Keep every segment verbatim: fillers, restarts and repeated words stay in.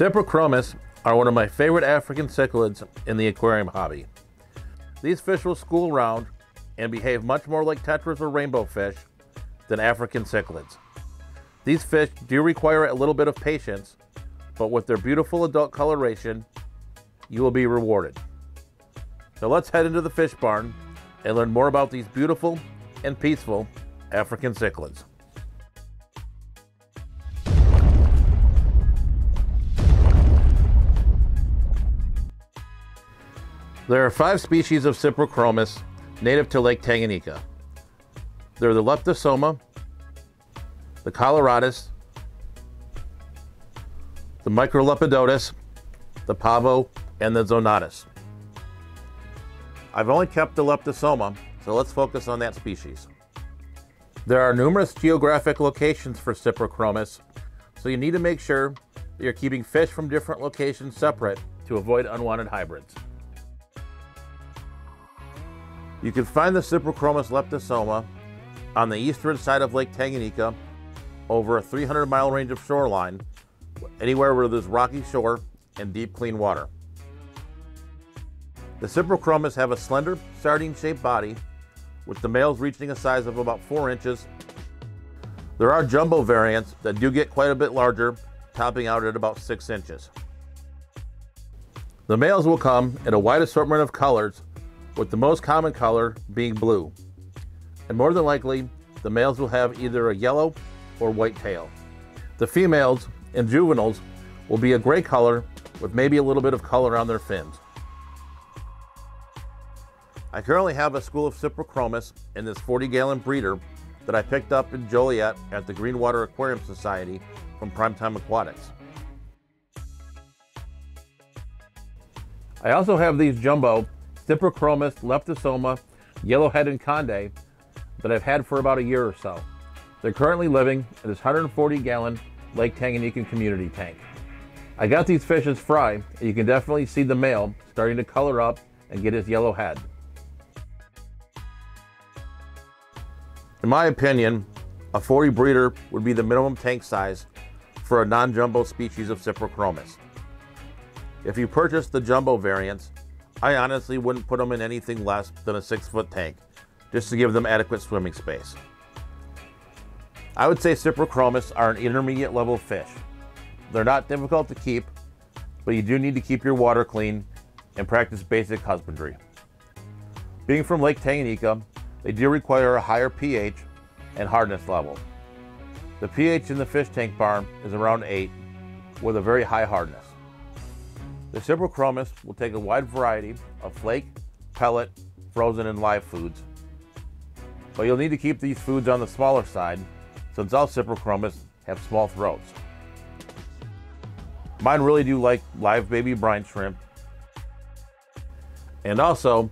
Cyprichromis are one of my favorite African cichlids in the aquarium hobby. These fish will school round and behave much more like tetras or rainbow fish than African cichlids. These fish do require a little bit of patience, but with their beautiful adult coloration, you will be rewarded. So let's head into the fish barn and learn more about these beautiful and peaceful African cichlids. There are five species of Cyprichromis native to Lake Tanganyika. They're the Leptosoma, the Coloratus, the Microlepidotus, the Pavo, and the Zonatus. I've only kept the Leptosoma, so let's focus on that species. There are numerous geographic locations for Cyprichromis, so you need to make sure that you're keeping fish from different locations separate to avoid unwanted hybrids. You can find the Cyprichromis leptosoma on the eastern side of Lake Tanganyika over a three hundred mile range of shoreline, anywhere where there's rocky shore and deep clean water. The Cyprichromis have a slender sardine-shaped body with the males reaching a size of about four inches. There are jumbo variants that do get quite a bit larger, topping out at about six inches. The males will come in a wide assortment of colors, with the most common color being blue. And more than likely, the males will have either a yellow or white tail. The females and juveniles will be a gray color with maybe a little bit of color on their fins. I currently have a school of Cyprichromis in this forty gallon breeder that I picked up in Joliet at the Greenwater Aquarium Society from Primetime Aquatics. I also have these jumbo Cyprichromis leptosoma, yellow-headed condé that I've had for about a year or so. They're currently living in this one hundred forty gallon Lake Tanganyika community tank. I got these fish as fry, and you can definitely see the male starting to color up and get his yellow head. In my opinion, a forty breeder would be the minimum tank size for a non-jumbo species of Cyprichromis. If you purchase the jumbo variants, I honestly wouldn't put them in anything less than a six foot tank, just to give them adequate swimming space. I would say Cyprichromis are an intermediate level fish. They're not difficult to keep, but you do need to keep your water clean and practice basic husbandry. Being from Lake Tanganyika, they do require a higher pH and hardness level. The pH in the fish tank barn is around eight, with a very high hardness. The Cyprichromis will take a wide variety of flake, pellet, frozen, and live foods, but you'll need to keep these foods on the smaller side since all Cyprichromis have small throats. Mine really do like live baby brine shrimp, and also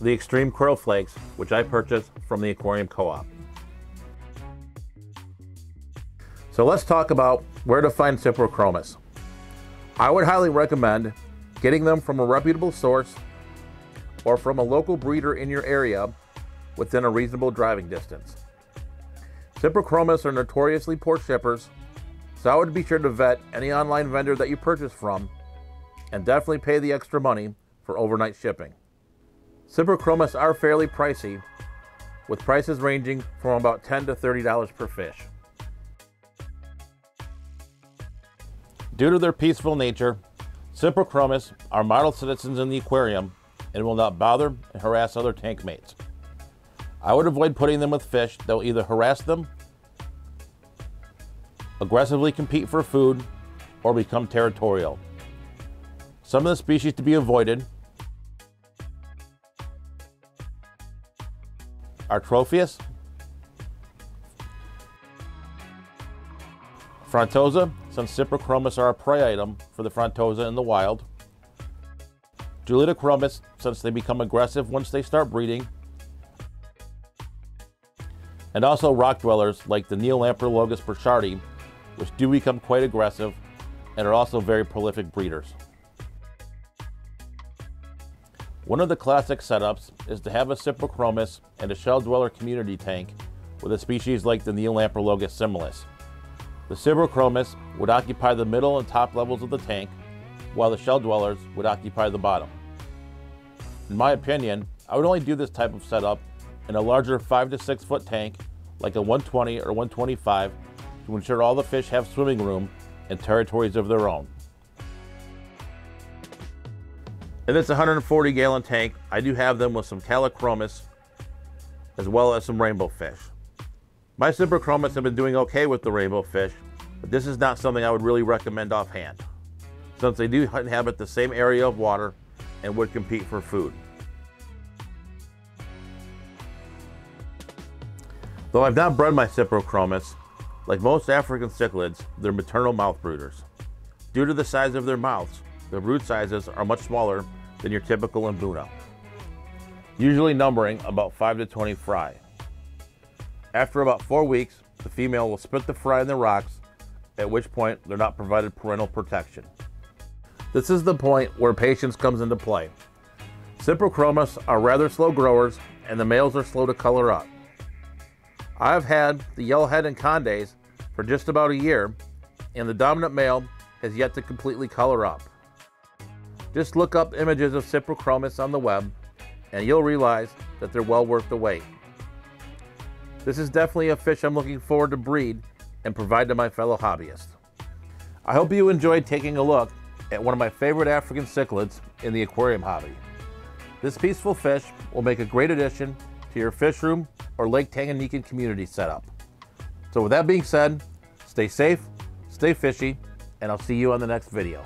the Xtreme Quirrell Flakes, which I purchased from the Aquarium Co-op. So let's talk about where to find Cyprichromis. I would highly recommend getting them from a reputable source or from a local breeder in your area within a reasonable driving distance. Cyprichromis are notoriously poor shippers, so I would be sure to vet any online vendor that you purchase from and definitely pay the extra money for overnight shipping. Cyprichromis are fairly pricey, with prices ranging from about ten to thirty dollars per fish. Due to their peaceful nature, Cyprichromis are model citizens in the aquarium and will not bother and harass other tank mates. I would avoid putting them with fish that will either harass them, aggressively compete for food, or become territorial. Some of the species to be avoided are Tropheus, Frontosa, since Cyprichromis are a prey item for the Frontosa in the wild. Julidochromis, since they become aggressive once they start breeding. And also rock dwellers like the Neolamprologus brichardi, which do become quite aggressive and are also very prolific breeders. One of the classic setups is to have a Cyprichromis and a shell dweller community tank with a species like the Neolamprologus similis. The Cyprichromis would occupy the middle and top levels of the tank, while the shell dwellers would occupy the bottom. In my opinion, I would only do this type of setup in a larger five to six foot tank like a one twenty or one twenty-five to ensure all the fish have swimming room and territories of their own. In this one hundred forty gallon tank, I do have them with some callichromis as well as some rainbow fish. My Cyprichromis have been doing okay with the rainbow fish, but this is not something I would really recommend offhand, since they do inhabit the same area of water and would compete for food. Though I've not bred my Cyprichromis, like most African cichlids, they're maternal mouth brooders. Due to the size of their mouths, their brood sizes are much smaller than your typical Mbuna, usually numbering about five to twenty fry. After about four weeks, the female will spit the fry in the rocks, at which point they're not provided parental protection. This is the point where patience comes into play. Cyprichromis are rather slow growers, and the males are slow to color up. I've had the yellowhead and condes for just about a year, and the dominant male has yet to completely color up. Just look up images of Cyprichromis on the web, and you'll realize that they're well worth the wait. This is definitely a fish I'm looking forward to breed and provide to my fellow hobbyists. I hope you enjoyed taking a look at one of my favorite African cichlids in the aquarium hobby. This peaceful fish will make a great addition to your fish room or Lake Tanganyika community setup. So with that being said, stay safe, stay fishy, and I'll see you on the next video.